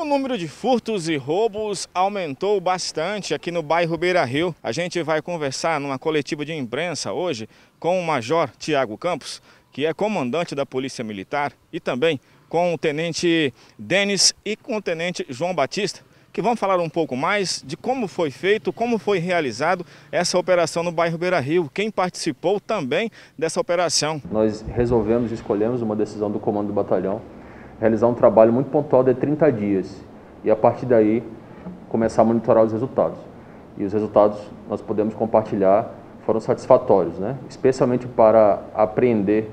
O número de furtos e roubos aumentou bastante aqui no bairro Beira Rio. A gente vai conversar numa coletiva de imprensa hoje com o Major Tiago Campos, que é comandante da Polícia Militar, e também com o Tenente Denis e com o Tenente João Batista, que vão falar um pouco mais de como foi feito, como foi realizado essa operação no bairro Beira Rio, quem participou também dessa operação. Nós resolvemos, escolhemos uma decisão do comando do batalhão, realizar um trabalho muito pontual de 30 dias e a partir daí começar a monitorar os resultados. E os resultados nós podemos compartilhar, foram satisfatórios, né? Especialmente para apreender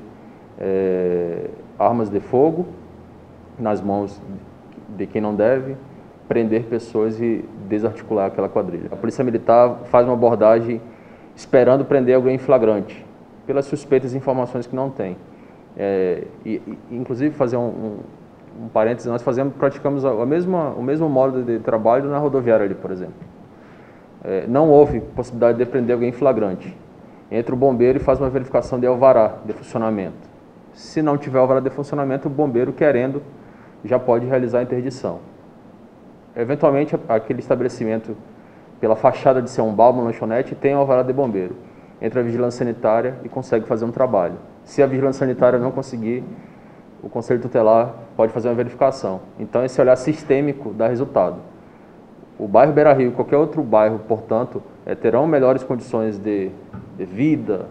armas de fogo nas mãos de quem não deve, prender pessoas e desarticular aquela quadrilha. A Polícia Militar faz uma abordagem esperando prender alguém em flagrante, pelas suspeitas e informações que não tem. Inclusive, fazer um parênteses, nós praticamos o mesmo modo de trabalho na rodoviária ali, por exemplo. Não houve possibilidade de prender alguém em flagrante. Entra o bombeiro e faz uma verificação de alvará de funcionamento. Se não tiver alvará de funcionamento, o bombeiro, querendo, já pode realizar a interdição. Eventualmente, aquele estabelecimento, pela fachada de ser um bar, uma lanchonete, tem um alvará de bombeiro. Entra a vigilância sanitária e consegue fazer um trabalho. Se a vigilância sanitária não conseguir, o Conselho Tutelar pode fazer uma verificação. Então, esse olhar sistêmico dá resultado. O bairro Beira Rio e qualquer outro bairro, portanto, terão melhores condições de vida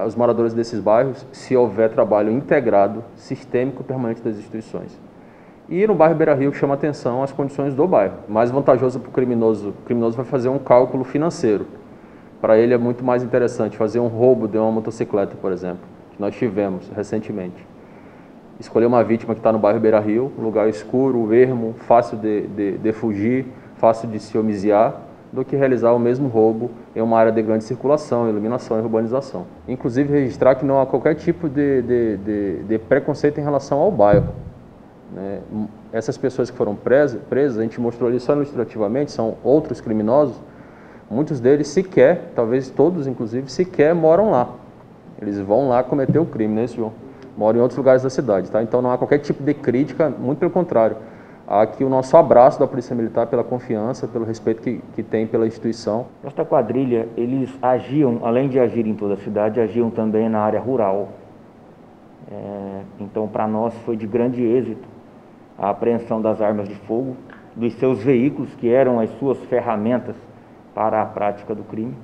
aos moradores desses bairros se houver trabalho integrado, sistêmico, permanente das instituições. E no bairro Beira Rio chama atenção as condições do bairro. Mais vantajoso para o criminoso vai fazer um cálculo financeiro. Para ele é muito mais interessante fazer um roubo de uma motocicleta, por exemplo, que nós tivemos recentemente. Escolher uma vítima que está no bairro Beira Rio, um lugar escuro, ermo, fácil de fugir, fácil de se homiziar, do que realizar o mesmo roubo em uma área de grande circulação, iluminação e urbanização. Inclusive registrar que não há qualquer tipo de preconceito em relação ao bairro. Essas pessoas que foram presas, a gente mostrou ali só ilustrativamente, são outros criminosos, muitos deles sequer, talvez todos inclusive, sequer moram lá. Eles vão lá cometer o crime, né, João? Moram em outros lugares da cidade, tá? Então não há qualquer tipo de crítica, muito pelo contrário. Há aqui o nosso abraço da Polícia Militar pela confiança, pelo respeito que tem pela instituição. Esta quadrilha, eles agiam, além de agir em toda a cidade, agiam também na área rural. Então, para nós foi de grande êxito a apreensão das armas de fogo, dos seus veículos, que eram as suas ferramentas para a prática do crime,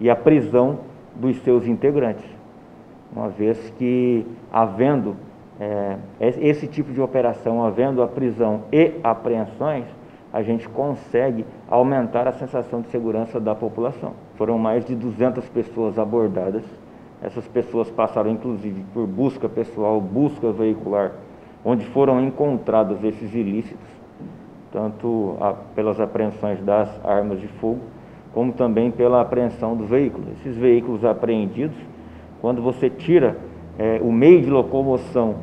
e a prisão dos seus integrantes, uma vez que, havendo esse tipo de operação, havendo a prisão e apreensões, a gente consegue aumentar a sensação de segurança da população. Foram mais de 200 pessoas abordadas, essas pessoas passaram, inclusive, por busca pessoal, busca veicular, onde foram encontrados esses ilícitos, tanto pelas apreensões das armas de fogo, como também pela apreensão do veículo. Esses veículos apreendidos, quando você tira o meio de locomoção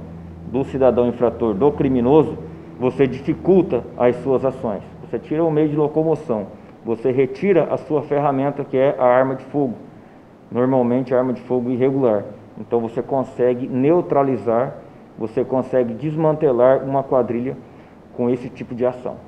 do cidadão infrator, do criminoso, você dificulta as suas ações. Você tira o meio de locomoção, você retira a sua ferramenta, que é a arma de fogo, normalmente a arma de fogo irregular. Então você consegue neutralizar, você consegue desmantelar uma quadrilha com esse tipo de ação.